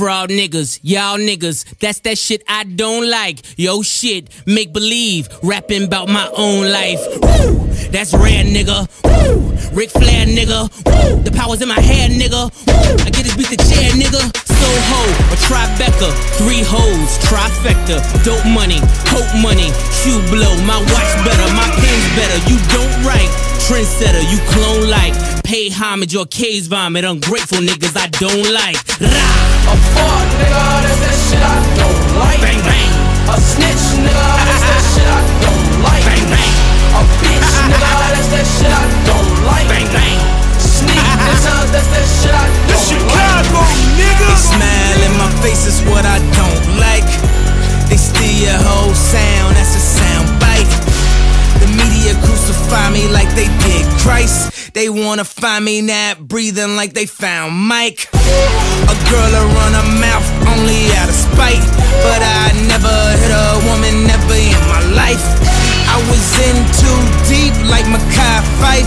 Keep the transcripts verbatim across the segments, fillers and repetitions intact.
Fraud niggas, y'all niggas, that's that shit I don't like. Yo shit, make believe, rapping about my own life. Woo! That's rare, nigga. Woo! Ric Flair, nigga. Woo! The power's in my hair, nigga. Woo! I get this beat the chair, nigga. Soho or Tribeca, three hoes, trifecta. Dope money, hope money, Hublot. My watch better, my pen's better. You don't write, trendsetter, you clone like. Pay homage or cage vomit, ungrateful niggas I don't like. Rah! A fuck, nigga, that's that shit I don't like. Bang, bang. A snitch, nigga, that's that shit I don't like. Bang, bang. A bitch, nigga, that's that shit I don't like. Bang, bang. Sneak, nigga, that's that shit I don't like. This Chicago, nigga. They smile in my face is what I don't like. They steal your whole sound, that's a sound bite. The media crucify me like they did Christ. They wanna find me not breathing like they found Mike. A girl around her mouth only out of spite, but I never hit a woman, never in my life. I was in too deep like Mekhi Phife,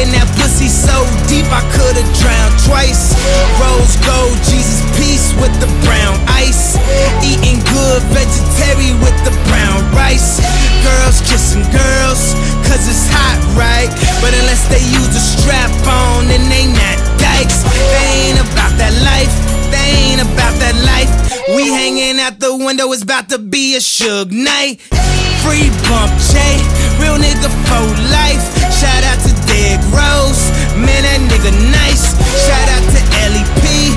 and that pussy so deep I could've drowned twice. Rose gold, Jesus peace with the brown ice, eating good vegetarian with the brown rice. Girls kissing girls, cause it's hot, right? But unless they use a strap on, then they not dykes. They ain't about that life, they ain't about that life. We hanging out the window, it's about to be a Suge Knight. Free bump Chi, real nigga for life. Shout out to Derrick Rose, man that nigga nice. Shout out to L E P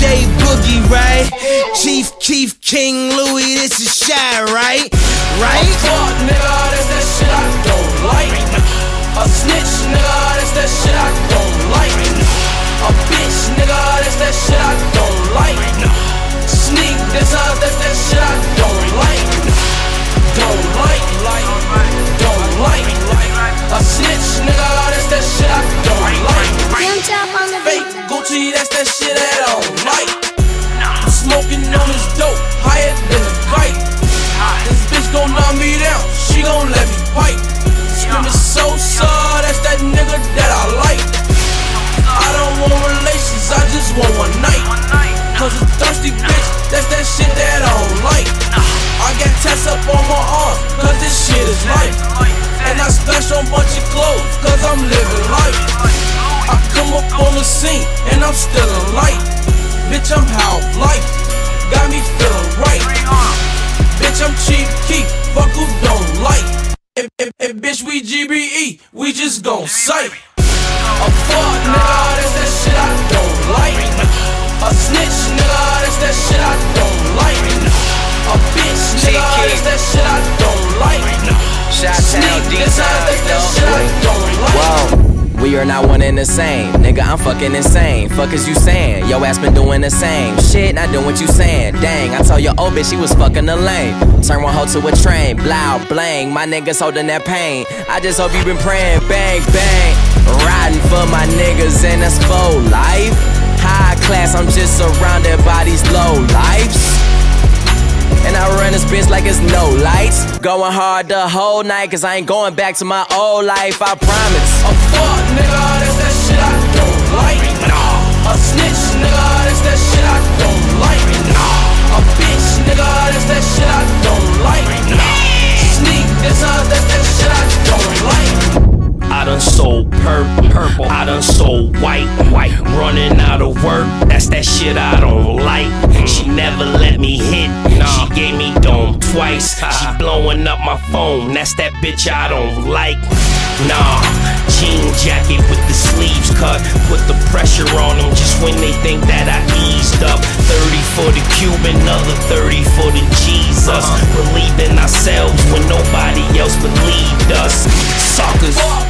J. Boogie, right? Chief Keef, King Louie, this is Chi, right? Right? A fuck, nigga, that's that shit I don't like. A snitch, nigga, that's that shit I don't like. A bitch, nigga, that's that shit I don't like. Sneak, that's that shit I don't like. Don't like, don't like. A snitch, nigga, that's that shit I don't like. Fake Gucci, that's that shit I don't like. Smoking on this dope, higher than a kite. This bitch gon' knock me down, she gon' let me fight. Screaming so sorry, that's that nigga that I like. I don't want relations, I just want one night. Cause a thirsty bitch, that's that shit that I don't like. I got tats up on my arms, cause this shit is life. And I stash on bunch of clothes, cause I'm living life. I come up on the scene, and I'm still a light. Bitch, I'm how life, got me feeling right. Bitch, I'm cheap, keep, fuck who don't like. And, and, and bitch, we G B E, we just gon' sight. A fuck, nigga, that's that shit I don't like. A snitch, nigga, that's that shit I don't like. A bitch, nigga, that's that shit I don't like. Sneak, that's that shit I don't like. We are not one and the same, nigga, I'm fucking insane. Fuck is you saying? Yo ass been doing the same shit, not doing what you saying. Dang, I told your old bitch she was fucking the lame. Turn one hoe to a train, blow, blang. My niggas holding that pain. I just hope you been praying, bang, bang. Riding for my niggas and that's for life. High class, I'm just surrounded by these low lives. And I run this bitch like it's no lights. Going hard the whole night, cause I ain't going back to my old life, I promise. A fuck, nigga, that's that shit I don't like. A snitch, nigga, that's that shit I don't like. A bitch, nigga, that's that shit I don't like. Sneak, that's that shit I don't like. I done sold purple, purple, I done sold white, white. Running out of work, that's that shit I don't like. She never let me hit, she gave me dome twice. She blowing up my phone, that's that bitch I don't like. Nah, jean jacket with the sleeves cut. Put the pressure on them just when they think that I eased up. Thirty for the cube, another thirty for the Jesus. Believe in ourselves when nobody else believed us. Suckers.